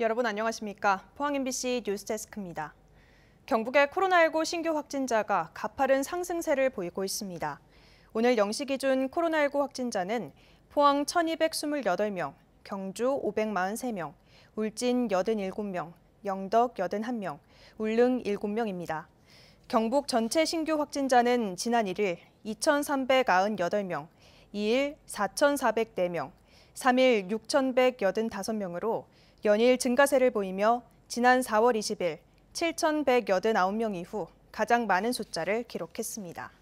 여러분 안녕하십니까? 포항 MBC 뉴스데스크입니다. 경북의 코로나19 신규 확진자가 가파른 상승세를 보이고 있습니다. 오늘 0시 기준 코로나19 확진자는 포항 1,228명, 경주 543명, 울진 87명, 영덕 81명, 울릉 7명입니다. 경북 전체 신규 확진자는 지난 1일 2,398명, 2일 4,404명, 3일 6,185명으로 연일 증가세를 보이며 지난 4월 20일 7,189명 이후 가장 많은 숫자를 기록했습니다.